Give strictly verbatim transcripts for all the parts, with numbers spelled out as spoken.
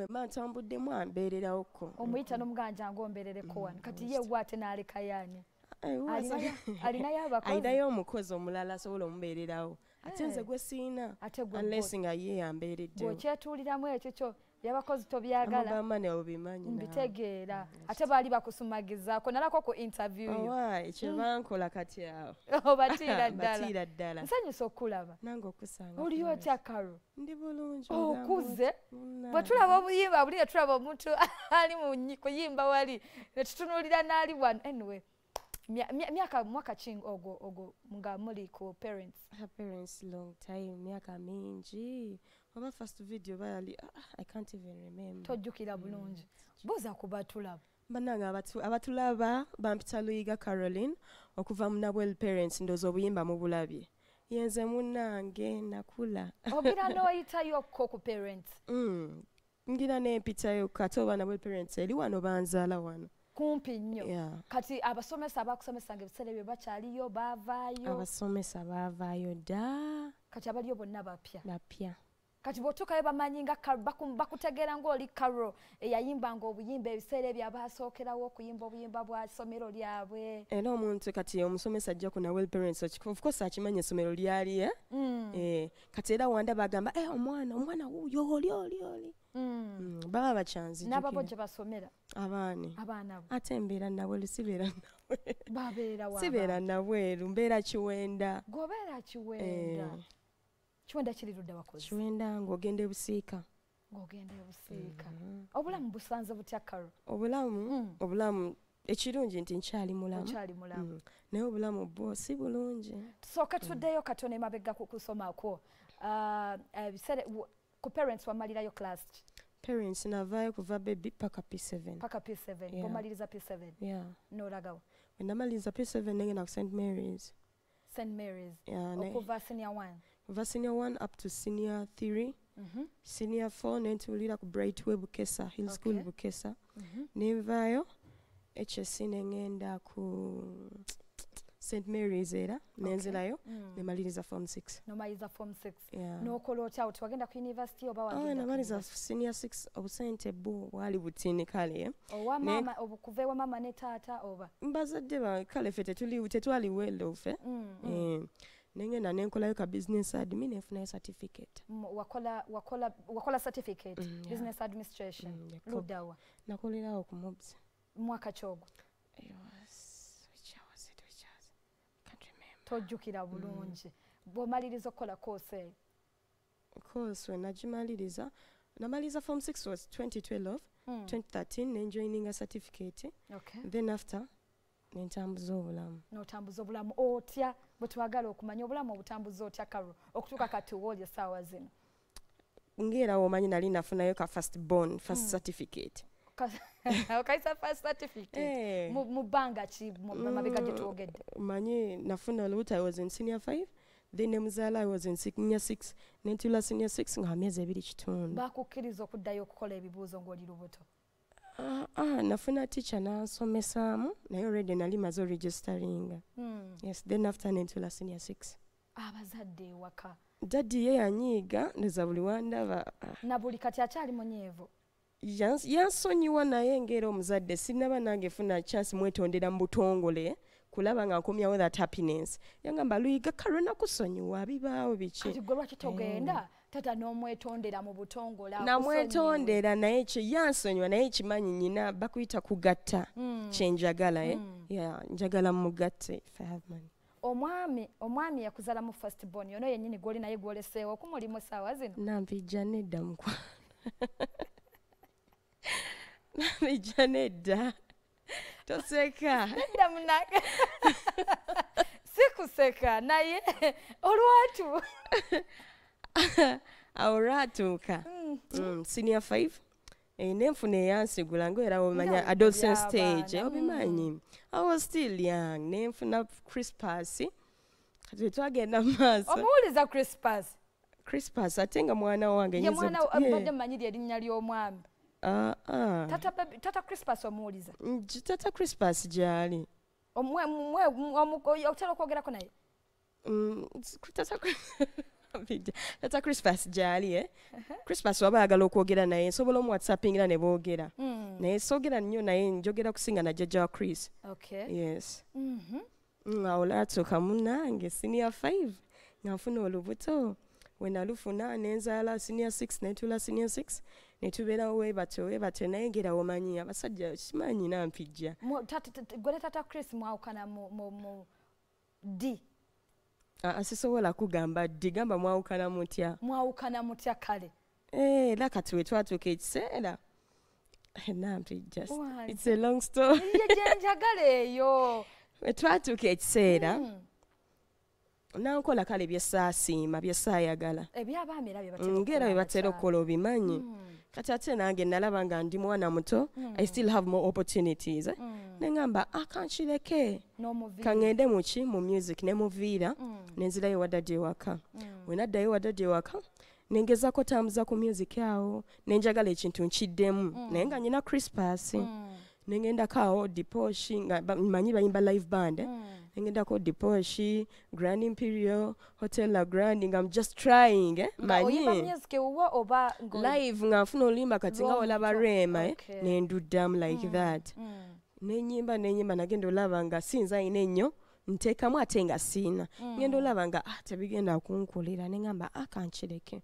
namwe mantambudde mwamberera okko. Omuyita n'omuganja ngo mberere ko kati ye wate naleka yani. Alina yabakozi. Alina yomukozi omulala sobola ombererawo. Atenze gwe sina unless nga ye amberedde. Bo kyatuliramu ekyo kyo yabakozi tobyagala. Mama ne obimanyi na. Mbitegeera. Ate bali bakusumagizaako nalako ku interview yo. Owa ekibankola kati awo. Obatira ddala. Batira ddala. Nsanyusa okulaba. Nango okusanga. Uliyo kyakaro. Ndi bulungi. Okuze. Batulaba obuyimba buli yatulaba omuntu ali mu kuyimba wali. Netutunulira nali wan anyway. Miaka mwaka chingo ogo ogo mga muli ko parents. Her parents long time miaka mingi. Oba first video bali I can't even remember. Tojukira bulungi. Boza kubatulaba. Bananga abatu abatulaba bampita Luyiga Caroline okuva munabwel parents ndozo obuyimba mu bulabye. Yenze munange nakula. Obira no yita yokko ku parents. Mm. Ngira ne pita yokatoba nabwel parents eli wano banzala wano. Kumpi nyo. Yeah. Kati abasomesa abakusomesa ngebiseera bye bakyaliyo bavaayo. Abasomesa bavaayo da. Kati abaliyo bonna bapya. Bapya. Kati botuka ye bamanyi nga bakutegeera ng'oli Carol eyayimbanga obuyimba ebiseera ebyabasookerawo okuyimba obuyimba bwa ssomero lyabwe. Era omuntu kati omusomesa ajja ku Nawel parents of course akimanyi essomero lyali eh? Mm. Eh, kati era wanda bagamba eh omwana omwana wuyo oli oli oli. Mm. Baba bachanzi nababo je basomera abane abana atembera nawe lisibera nawe babera wa sibera nawe lumbera chiwenda gobera chiwenda eh. Chiwenda chiliruda wakozi chiwenda ngogende busika ngogende busika mm. Obulamu busanze butya Carol obulamu mm. Obulamu ekirungi nti nchali mulamu nchali mulamu mm. Naye obulamu bo si bulungi soka tudeyo mm. Katone mabega kukusoma ko ah uh, uh, said ku parents wa malira yo class parents na vayo kuva baby paka P seven paka P seven yeah. Bomaliriza P seven yeah no ragawo wenda maliza P seven nenge na Saint Mary's Saint Mary's yeah okuva senior one kuva senior one up to senior three mm-hmm. Senior four nente ulira ku Brightway Bukesa Hill okay. School Bukesa mm-hmm. Nevayo H S C nengenda ku Saint Mary's era okay. Nenzelayo mm. Nemaliriza form six nomaliza form six yeah. No kolota out wagenda ku university oba wagenda ah namaliza senior six obusente bo wali butini kale eh owa mama obukuvewa mama ne tata oba mbazadde ba kale fete tuli utetwali well off eh mm, mm. Mm. Nengena nenkolayo ka business admin efuna certificate mm, wakola wakola wakola certificate mm, yeah. Business administration mm, ludawa nakolerawo ku mobs mwaka chogo tojukira bulungi mm. Bomaliriza kola course course najimaliriza namaliza form six was twenty twelve mm. twenty thirteen njoining a certificate okay. Then after nintambuza obulamu notambuza obulamu otya butwagala okumanya obulamu obutambuza otya Carol okutuka kati wole sawa zino ngera omanyi nali nafunayo ka first born first mm. Certificate okaisa first certificate hey. Mubanga chi mabega je tuogede manye nafuna luta I was in senior five then nemzala I was in senior six nentula senior six nga myezi ebiri kitundu bakukiriza okuddayo okukola ebibuzo ngoli lubuto ah ah nafuna teacher nansomesaamu naye already nali mazo registering hmm. Yes then after nentula senior six abazadde waka daddy ye anyiga ndeza buli wandaba na buli kati achali monyevo Yans yansonyiwa naye ngero omuzadde sinaba nange funa chance mwetondera mbutongole kulaba nga nkomya with that happiness yangamba Luyiga Carol nakusonyiwa bibaawo bichi ati golwa kitogenda tata no mwetondera mu butongola na mwetondera naye chi yansonyiwa naye chimanyi nyina bakuyita kugatta mm. Chenjagala eh mm. Yeah njagala mugatte five man omwami omwami yakuzala mu first born yono yenyini goli naye golesewa kumulimo sawa zino nampija nedda mkwa Mami Janeda toseka nda munaka sikuseka naye olwatu auratuka mm. Mm. senior five e nemfune yansigulanga era omanya adolescent stage obimanyi mm. I was still young nemfuna Crispus katwagenda masa omuuliza Crispus Crispus atenga mwana wange yeze mwana abadde manyidi yalinya lyomwami Ah ah Tata Tata Crispus omuuliza Tata Crispus jali omwe omwe omuko yotero kwogera ko naye Mm Tata Crispus That's Christmas jali eh. Christmas wabagala okwogera naye sobola mu WhatsAppingira ne boogera. Naye sogera nnyo naye njogera kusinga na Jaja Chris. Okay. Yes. Mhm. Naola tsoka munange senior five nafuna olubuto. When I look for Nanzala senior six, Netula senior six, Netubella way, but whoever tonight get a woman, you have such a man in a picture. Tata Chris Maukana mo D. Assisola Kugamba, Digamba Maukana Mutia, Maukana Mutia Kali. Eh, like a tweet, what to Kate said. Just it's a long story. Yo, we try to Kate said. Now call a calibiasa sim, Mabiasaya Gala. A Biaba Mira, get a batero colo bimani. Catatan again, Nalabanga and Dimona Moto. I still have more opportunities. Nangamba, I can't she like care. No more Kangedemuchi, more music, Nemo Vida, Nenzile Wada Dewaka. When I die Wada Dewaka, Nengezako Tamzako music cow, Nenjagalech into Chidem, Nanganina Crispas, Nengenda cow, deporting Maniba in live band. Ngenda ko deposhi Grand Imperial Hotel La Grand. I'm just trying eh manye live ngafuno limba katinga olaba rema eh ne ndu dam like that ne nyimba ne nyimba nagendo labanga sinza inenyo nteka mwatenga sina ngendo labanga atabigenda kunkulira ne ngamba akanchireke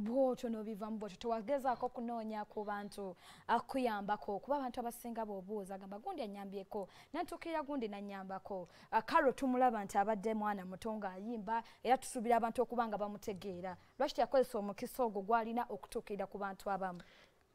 bwoto no bivambo towageza ko kunonya ku bantu akuyambako kuba abantu abasinga bobuza gamba gundi anyambyeko nantukira gundi nanyambako Carol tumulaba nti abadde mwana mutonga ayimba era tusubira abantu okubanga bamutegeera lwaki yakozesa omukisa ogwo gwalina okutukira ku bantu abamu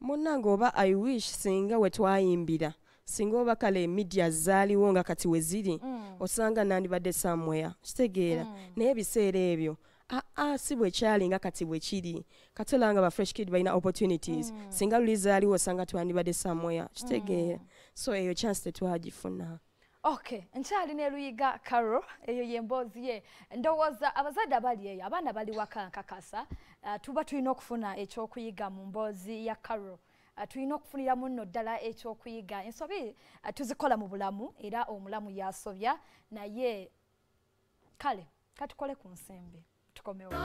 munango ba I wish singa wetwayimbira singa oba kale media zaaliwo nga kati weziri mm. osanga nandibadde somewhere kitegeera mm. naye biseera ebyo Ah, ah, si bwe kyali nga kati bwe kiri katolanga ba fresh kid baina opportunities mm. singa lizali wasanga twandibadde somewhere kitegeera mm. so eyo chance tetwagifuna. Okay, nchali ne Luyiga Carol eyo yembozi ye ndowoza abazadde abali eyo abaana bali wakankakasa uh, tuba tulina okufuna ekyokuyiga mu mbozi ya Carol uh, tulina okufunira munno ddala ekyokuyiga ensobi uh, tuzikola mu bulamu era omulamu yasobya naye kale katukole ku nsembe Come on.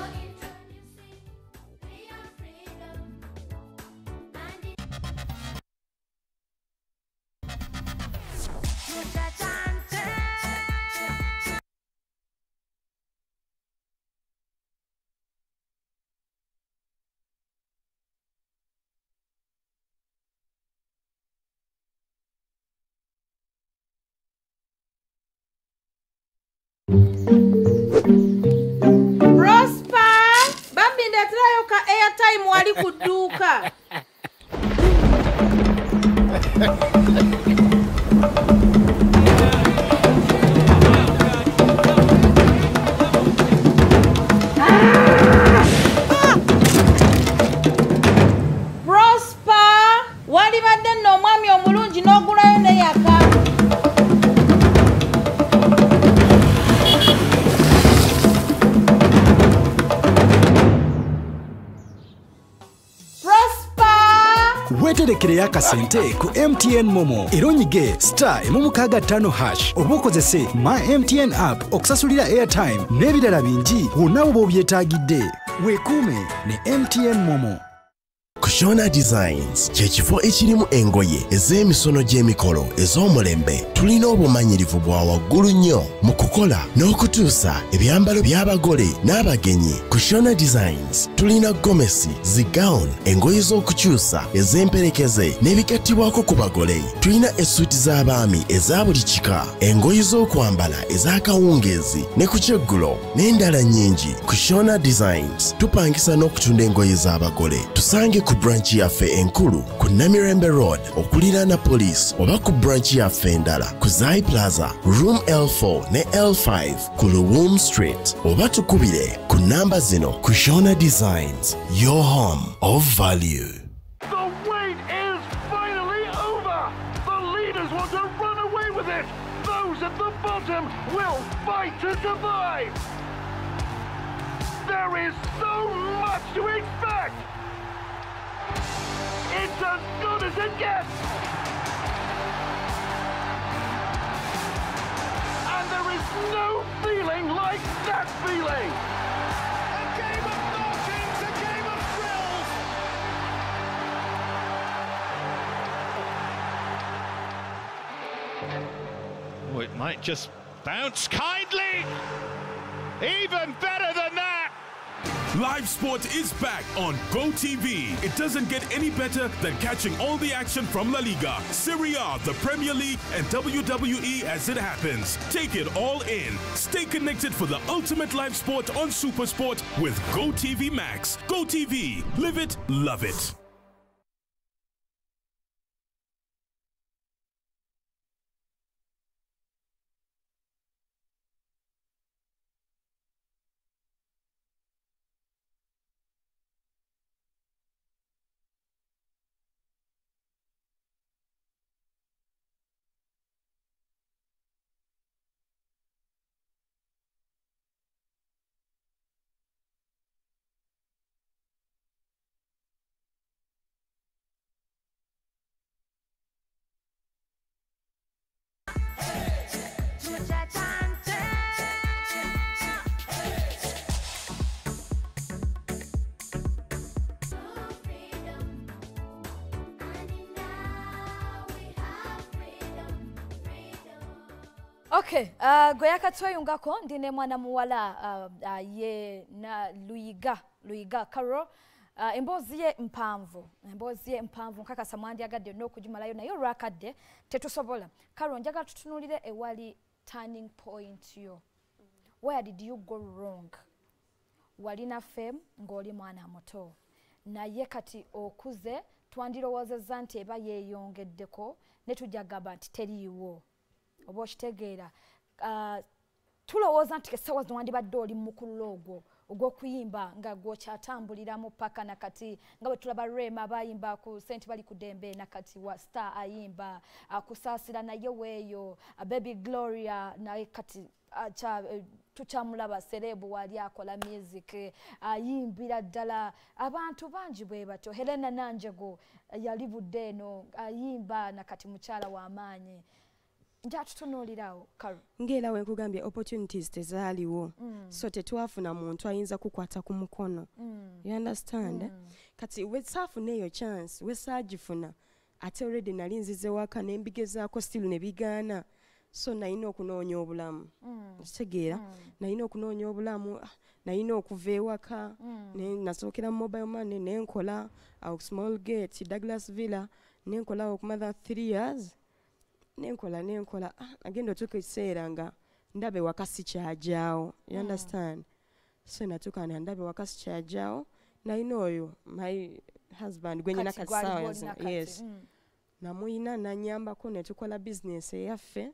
Mwali kuduka Prosper wali badde no mwami omulungi n'ogulayo ne yaka Terekere yakasente ku M T N Momo ironyige star emumukaga tano hash obukozese ma M T N app okusasulira airtime n'ebirala bingi unabo bobyetaagidde wekuume ne M T N Momo Kushona Designs kyekifo ekirimu engoye ez'emisono gy'emikolo ez'omulembe tulina obumanyirivu bwa waggulu nnyo mu kukola n'okutuusa ebyambalo by'abagole n'abagenyi Kushona Designs tulina gomesi zigown engoye z'okukyusa ez'emperekeze n'ebikattibwako ku bagole tulina essuuti z'abaami eza buli kika engoye z'okwambala ez'akawungeezi ne ku kyeggulo n'endala nnyingi Kushona Designs tupangisa n'okutunda engoye z'abagole tusange ku branch yaffe enkulu ku Namirembe Road okuliraana police oba ku branch yaffe endala ku Zai Plaza room L four ne L five ku Luwum Street oba tukubire ku namba zino Kushona Designs your home of value. The wait is finally over. The leaders want to run away with it. Those at the bottom will fight to survive. There is so much to expect. It's as good as it gets! And there is no feeling like that feeling! A game of Oh, it might just bounce kindly. Even better than that. Live sport is back on GoTV. It doesn't get any better than catching all the action from La Liga, Serie A, the Premier League, and W W E as it happens. Take it all in. Stay connected for the ultimate live sport on SuperSport with GoTV Max. GoTV. Live it, love it. Okay, uh, goyaka tuwe yungako, ndine mwana muwala uh, uh, ye na Luyiga, Luyiga Carol, uh, mboziye mpamvu, mboziye mpamvu, nkaka samwandi agade no kujumalayo na yo rakade, tetusobola. Carol, njaga tutunulide ewali turning point yo. Where did you go wrong? Walina fame, ngoli mwana moto. Na ye kati okuze, tuandilo wazazante eba ye yongedeko, netu jagabanti teri yuo. Obochitegera uh, tulowooza nti kesawa zandibadde oli mukulu ogwo ogw'okuyimba nga gwokyatambuliramu paka na kati nga bwe tulaba Rema bayimba ku Saint bali kudembe na kati wa Star ayimba uh, kusaasira naye weeyo uh, Baby Gloria naye kati acha uh, tuchamulaba serebu wali akola music ayimbira uh, ddala abantu bangi bwe bato Helena Nanjego uh, yalibudde eno ayimba uh, na kati mukyala w'amaanyi. Njatutunulirao, Carol. Ngela wenkugambia opportunities tezaliwo. Mm. So tetuafuna muntu ayinza kukwata ku mukono. Mm. You understand? Mm. Eh? Kati wesafuneyo chance, wesajifuna. Ate already nalinzize waka nembigezaako still nebigana. So na ino kunoonya obulamu. Mm. Ntegera, mm. na ino kunoonya obulamu, na ino okuva ewaka, mm. nasookera mobile money nenkola au small gate Douglas Villa, nenkola okumala three years. Nenkola nenkola ah agendo tukiseranga ndabe wakasi kyajao you mm. understand so natukana ndabe wakasi kyajao na inoyo my husband gwenye nakasa yes mm. na muina na nyamba ko netukola business yaffe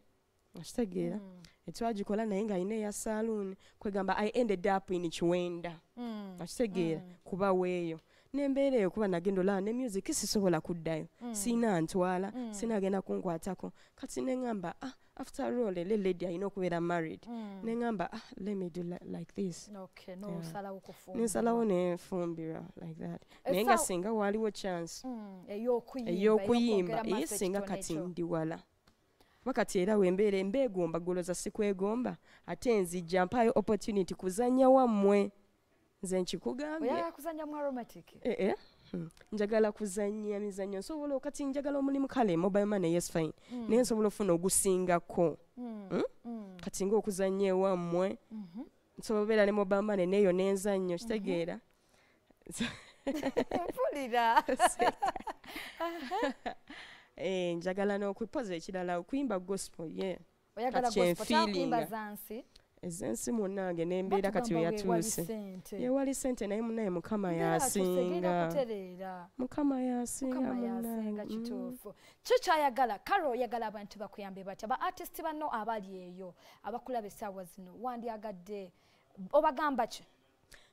ashtegera mm. etwajikola na inga ine ya saloon kwegamba I ended up in Chiwenda mm. ashtegera mm. kuba weyo nembele kuba nagendo la ne music sisobola kuddayo mm. sina ntwala mm. sina genda kunkwatako kati nengamba ah after all le lady I know kuwera married mm. nengamba ah let me do li like this okay no yeah. sala ukufumba ne sala one fumbira like that nenga singa waliwo chance mm. eyo kuyimba eyo kuyimba isinga kati ndi wala wakati era wembele mbegomba goloza sikwegomba atenzi jampayo opportunity kuzanya wamwe nzenchi kugambye oya kuzanya mu aromatic eh eh hmm. njagala kuzanya mizanyo sobola okati njagala omulimu kale mobile money yes fine mm. naye sobola ofuna ogusingako mm. hmm? mm. kati ngo okuzanya ewamwe mm -hmm. nsobera ne mobile money neyo nenzanyo kitegeera mpulira eh njagala n'okupoza ekirala okuyimba gospel yeah oyagala gospel kuyimba zansi ezensi munange nembera kati yatuse ye wali sente naye munaye mukama yasinga mukama yasinga munange kitufu chicha yagala Carol yagala abantu bakuyambe bata ba artist banno abali eyo abakulabe sawa zino wandi agadde obagamba che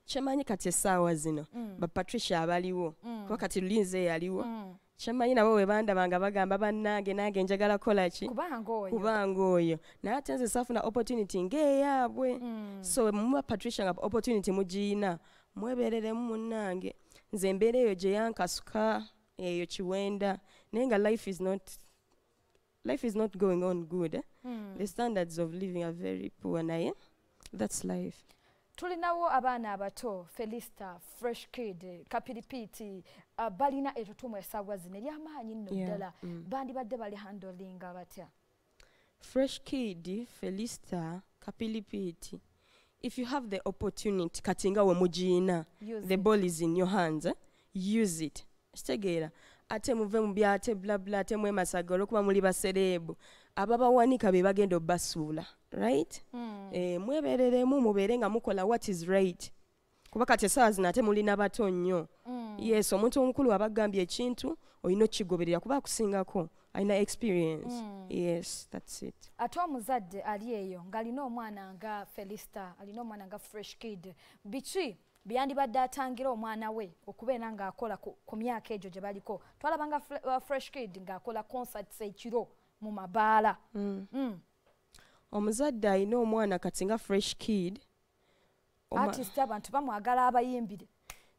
chemanyi kati sawa zino mm. ba Patricia abaliwo mm. wakati linze yaliwo mm. Chamanyi nabo webanda banga bagamba banange nange njagala kola chi kubangoyo kubangoyo na atenze safu na opportunity nge yabwe mm. so mwa Patricia nga opportunity mujina mweberere munange nze mbereyo je yanka suka eyo Chiwenda nenga life is not life is not going on good eh? mm. The standards of living are very poor na eh? That's life. Tulinawo abana abato Felista Fresh Kid Kapilipiti uh, balina etutumwe sawa zine lyamaanyi nno ddala yeah, mm. bandi badde bali handlinga batya Fresh Kid, Felista, Kapilipiti. If you have the opportunity, katinga wamujina, the ball is in your hands, eh? Use it. Stegera. Ate muve mbia, ate bla bla, ate mwe masagoro, kuma muliba serebu. Ababa wanika bebagendo basula. Right? Mm. Eh, mwe berere mu, muberenga mukola what is right. Kubaka tesaz na ate mulina bato nyo. Mm. Yes, omuntu omukulu wabagambye ekintu, oyina okukigoberera kuba kusingako. Aina experience. Mm. Yes, that's it. Atwa muzadde ali eyo, ngalino omwana nga Felista, alino omwana nga Fresh Kid. Bichi byandibadde atangira omwana we okubeera nga akola ku myaka ejo gye baliko. Twalaba nga Fresh Kid nga akola concerts ekiro mu mabaala. Mm. Mm. Omuzadde alina omwana kati nga Fresh Kid. Oma... Artist abantu bamwagala abayimbire.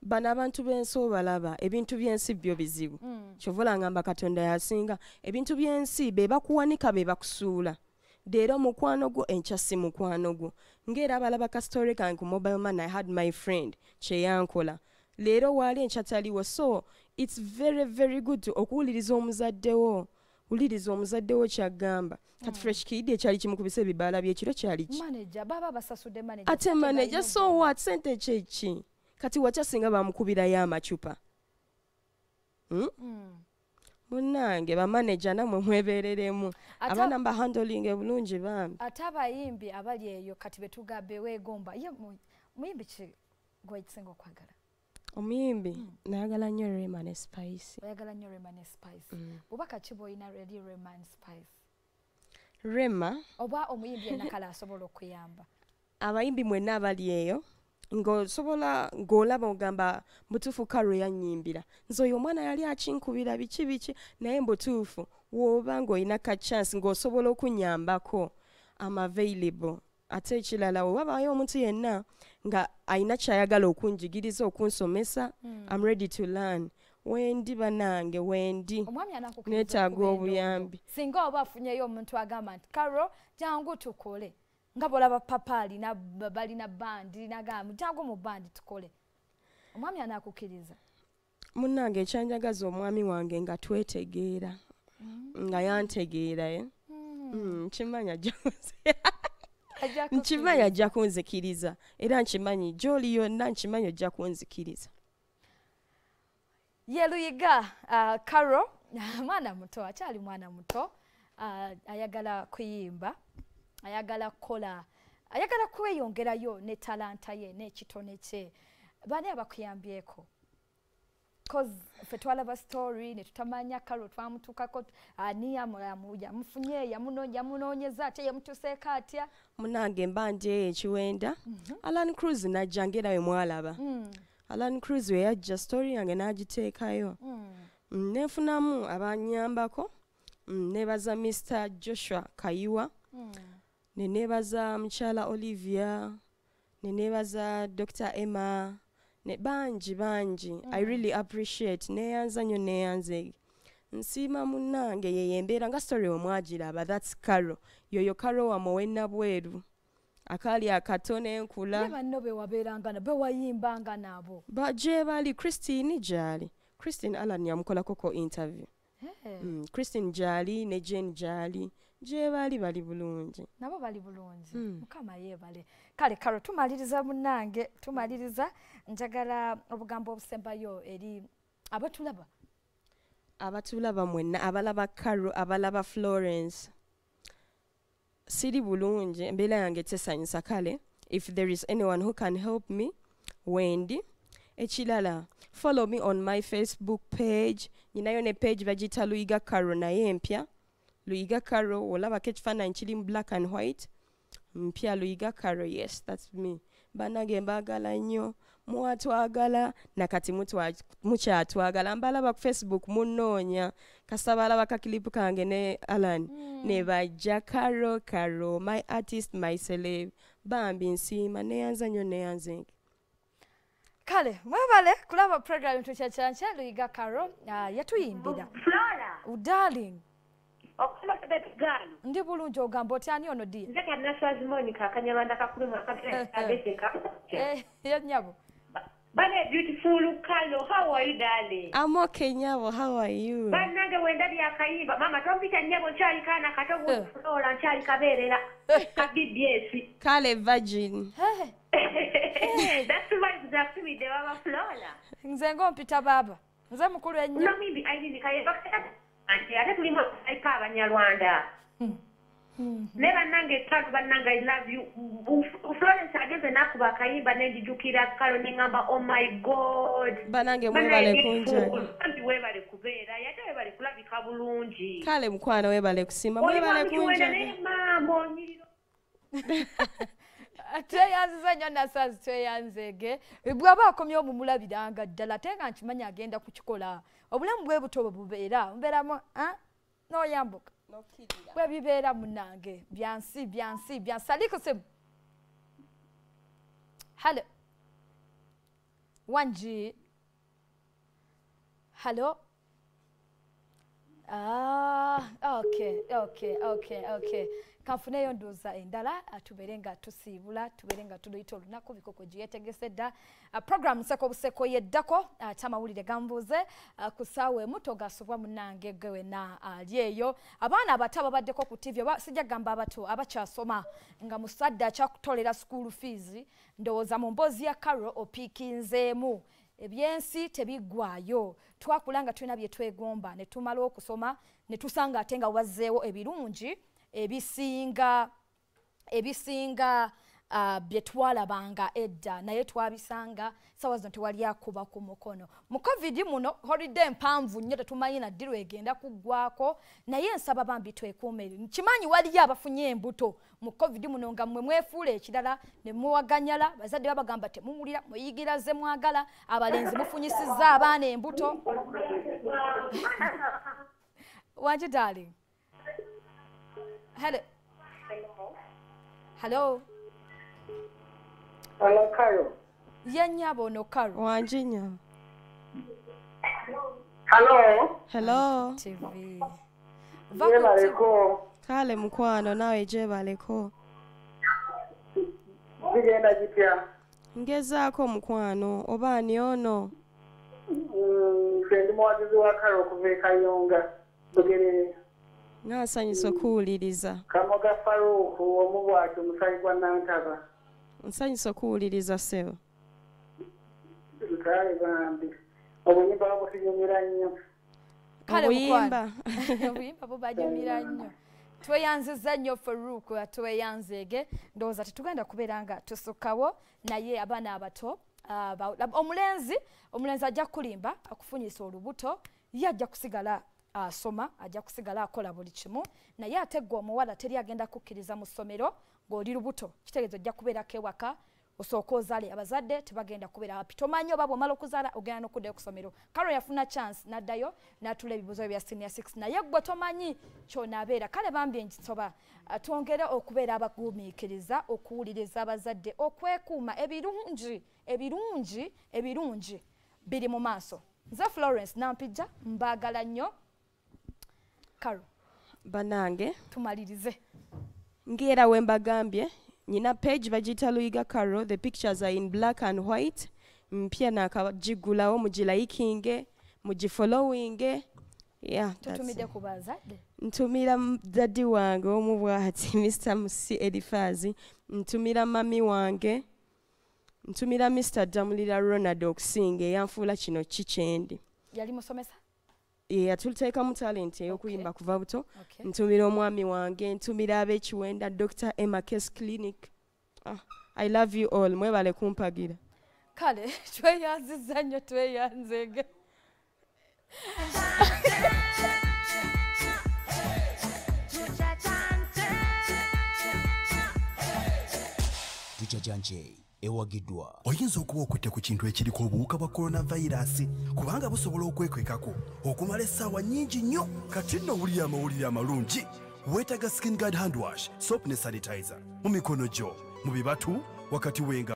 Bana abantu benso balaba ebintu byensi byo bizibu mm. Chovola ngamba Katonda yasinga ebintu byensi beba kuwanika beba kusula dero mukwano go enchasi mukwano go ngera balaba ka story kan ku mobile man I had my friend cheyankola lero wali enchataliwo. So it's very very good to okuliriza omuzaddewo uliriza omuzaddewo kyagamba kati mm. Fresh Kid ekyali kimukubise bibala byekiro kyali manager baba basasude manager ate manager so what sente chechi kati wachasinga bamukubira ya machupa. Hmm? Mm. Munange ba manager namwe mwebereremu. Abana mba handling ebulungi bambi. Ataba yimbi abali eyo kati betuga bewe gomba. Ye mwimbi chi gwaitsengo kwagala. Omimbi mm. Nagala nyo Reman Spice. Nagala nyo Reman Spice. Mm. Bubaka chibo ina ready Reman Spice. Rema oba omuyimbi enakala asobola okuyamba. Abayimbi mwena abali eyo. Ngo sobola ngolaba ogamba mutufu Carol ya nyimbira nzo yomwana yali achinkubira bichi bichi naye mbotufu wobango ina ka chance ngo sobola okunyambako am available ate ekilala waba yo omuntu yenna nga aina kyayagala okunjigiriza okunsomesa mm. I'm ready to learn wendi banange wendi netago obuyambi singa obafunyeyo omuntu agamba Carol jangu tukole ngabola ba papali na babali na bandi na gamu jango mu bandi tukole omwami anakukiriza munange chanjagaza omwami wange nga twetegeera mm. Nga yantegeera eh mm. Mm, chimanya Jones nchimanya jakunzikiriza era nchimanyi joli yonna nchimanya jakunzikiriza ye Luyiga uh, Carol mwana muto achali mwana muto uh, ayagala kuyimba ayagala kola ayagala kweyongera yo ne talanta ye ne kitone kye bani abakuyambyeko cause fetwala ba story ne tutamanya Carol twamutukako aniya mulamuja mfunye ya munonja munonyeza ate yamtuseka atya munange mbanje ekiwenda mm -hmm. Alan Cruz na jangera we mwalaba mm. Alan Cruz we yajja story yange najiteekayo mm. Nefunamu abanyambako nebaza Mister Joshua Kayiwa mm. Nenebaza mchala Olivia, nenebaza Doctor Emma, ne banji banji. Mm. I really appreciate neyanza nyo neyanze. Nsima munange yeyembera nga story omwajira but that's Carol. Yoyo Carol wa mwena bwedu. Akali akatone nkula. Yeba nobe waberanga na bewa yimbanga nabo. Ba jebali Christine jali. Christine Alan yamukola koko interview. Hey. Mm, Christine jali ne Jane jali. Je bali bali bulungi nabo bali bulungi mm. Mukama ye bali kale Carol tumaliriza munange tumaliriza njagala obugambo obusemba yo eri abatulaba abatulaba mwenna abalaba Carol abalaba Florence siri bulungi mbela yange tesanyisa kale if there is anyone who can help me Wendy echilala follow me on my Facebook page ninayo ne page bajita Luyiga Carol na yempya Luyiga Carol, olaba kechifana nchili black and white. Mpia Luyiga Carol, yes, that's me. Banage mbagala nyo, muatu agala, nakati mutu wa, mucha atu agala. Mbalaba Facebook, munonya, kasabalaba kakilipu kangene Alan. Mm. Neba ja Carol, Carol, my artist, my celeb. Bambi nsima, neanza nyo neanze. Kale, mwabale, kulaba program tuchachancha, Luyiga Carol, uh, yatu imbida. Flora! Udarling. Okula kebet gano. Ndi bulungi ogambo tyani ono die. Ndeka nasazimoni kakanyamanda kakuluma kabere abeseka. Eh, yanyabo. Bana, beautiful Lukalo, how are you, darling? I'm okay, Nyabo, how are you? Banaga, when Daddy Akaiba, Mama, don't be a Nyabo Chalikana, Katawa, and Chalikabela, Kabi, Kale Virgin. That's why it's up to me, the Baba Flora. Zango, Peter Baba. Zamukuru, and you mean I didn't carry back and the other women I cover near Rwanda. Never Nange talk, but Nanga, I love you. Florence, I guess, and Akuba Kaiba, Nangi Jukira, Carolina, oh my God. Bananga, wherever they could, wherever they could, I never club Kabulunji. Kalem, Kwan, wherever they could see, wherever they could. Atreyanze nyanasa tseyanzege bwaba komyo mumulabiranga ddala tenga nkimanya agenda kukikola obulamu bwe butobo bubeera mbeeramu ah no yambuka no kidira bwe bibeera munange byansi byansi byansaliko se hello wanji hello ah okay okay okay okay Kafuneyo ndoza endala atuberenga tusibula tuberenga tudoito lunako bikoko jiyetegese da uh, program seko buseko yeddako uh, tamawulire gambuze uh, kusawe muto gasubwa munange gewe na aliyeyo uh, abana abataba baddeko ku T V ba, sija gamba abato abakyasoma nga musadda kyakutolera school fees ndoza mombozi ya Carol opikinzeemu ebyensi tebigwayo twakulanga tulina bye twegomba ne tumalo okusoma ne tusanga atenga wazeewo ebirungi ebisinga ebisinga uh, byetwalabanga edda naye twabisanga sawa zonte wali yakuba ku mukono mu covid muno holiday mpamvu nnyo tetumanyi na diro egenda kugwako naye nsaba bambi twekuumeri nkimanyi wali yabafunye embuto mu covid muno nga mmwe mwefuula ekirala ne muwaganyala bazadde babagamba temumulira muyigira ze mwagala abalenzi mufunyisizza abaana embuto waje darling Hello. Hello. Hello, Carol. Yanyabo no Carol. Wanjinya. Hello. Hello. T V. Vakuti. Kale mkwano nawe je baleko. Ngenda jipya. Ngezako mkwano obani ono. Mm, friend mwazizi wa Carol kuveka yonga. Dogerere. Nga sanyi sokuuliriza. Kamoga Faruku omubwatu musayi gwa Nantaba. Nsanyi sokuuliriza sewo. Kale bambi. Obuyimba bw'okunyumira nnyo. Kale bwimba. Obuyimba bw'obajumira nnyo. Tweyanziza nnyo Faruku atweyanzege ndoza tetugenda kuberanga tusukawo naye abana abato uh, omulenzi omulenzi ajja kulimba akufunyisa olubuto yajja kusigala Uh, soma ajja kusigala akola buli kimu naye ategwa omuwala teri agenda kukkiriza mu ssomero ng'oli lubuto kitegezo ajja kubeerako ewaka osooka ozaale abazadde tebagenda kubeera wapi tomanyi oba bw'omala okuzaala ogenda n'okuddayo ku ssomero Carol yafuna chance n'addayo n'atula ebibuuzo bya senior six naye ggwe tomanyi ky'onaabeera kale bambye nkisoba twongere okubeera abagumiikiriza okuwuliriza abazadde okwekuuma ebirungi ebirungi ebirungi biri mu maaso nze Florence Nampijja mbaagala nnyo Carol. Banange. Tumalirize. Ngira wemba gambye. Nina page bajita Luyiga Carol. The pictures are in black and white. Mpia na kajigulawo mujilike inge. Mujifollow inge. Yeah, that's it. Tutumide kubazade. Ntumira daddy wange. Omu wati Mister Musi Edifazi. Ntumira mami wange. Ntumira Mister Damulira Ronald Oksinge. Yanfula chino chichendi. Yali musomesa? Yeah, to take a talent, okay. Okuimba kuva buto. Okay. Ntumira omwami wange, ntumira ab'ekiwenda Doctor Emma Case Clinic. Ah, I love you all. Mwebale kumpagira. Kale, tweyanziza nnyo tweyanzege. Tuchajanje. Ewagidwa oyinza okuba okutte ku kintu ekiriko obuwuka bwa coronavirus kubanga busobola okwekwekako okumala essaawa nnyingi nnyo kati nno owulira amawulire amalungi weetaaga skin guard hand wash soap ne sanitizer mu mikono gyo mu bibatu wakati wenga